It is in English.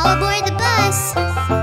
I'll board the bus.